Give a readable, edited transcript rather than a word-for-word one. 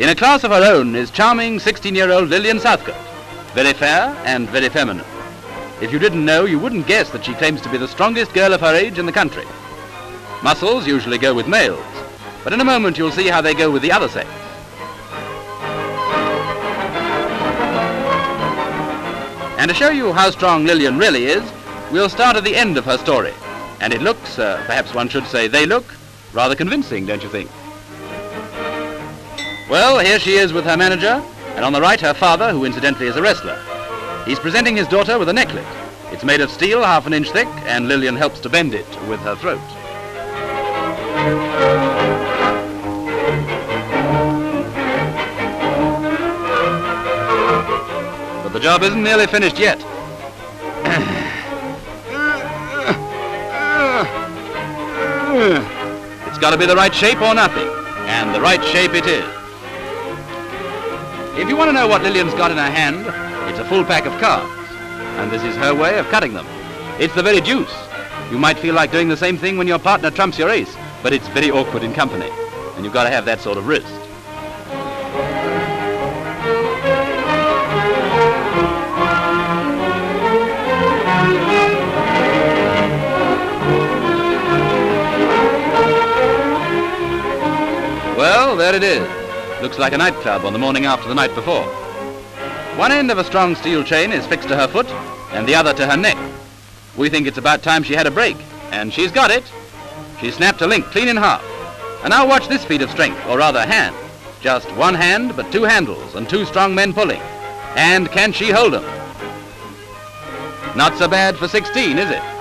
In a class of her own is charming 16-year-old Lillian Southcote, very fair and very feminine. If you didn't know, you wouldn't guess that she claims to be the strongest girl of her age in the country. Muscles usually go with males, but in a moment you'll see how they go with the other sex. And to show you how strong Lillian really is, we'll start at the end of her story. And it looks, perhaps one should say they look, rather convincing, don't you think? Well, here she is with her manager, and on the right her father, who incidentally is a wrestler. He's presenting his daughter with a necklet. It's made of steel, half an inch thick, and Lillian helps to bend it with her throat. But the job isn't nearly finished yet. It's got to be the right shape or nothing, and the right shape it is. If you want to know what Lillian's got in her hand, it's a full pack of cards, and this is her way of cutting them. It's the very deuce. You might feel like doing the same thing when your partner trumps your ace, but it's very awkward in company, and you've got to have that sort of wrist. Well, there it is. Looks like a nightclub on the morning after the night before. One end of a strong steel chain is fixed to her foot, and the other to her neck. We think it's about time she had a break, and she's got it. She snapped a link clean in half. And now watch this feat of strength, or rather hand. Just one hand, but two handles, and two strong men pulling. And can she hold them? Not so bad for 16, is it?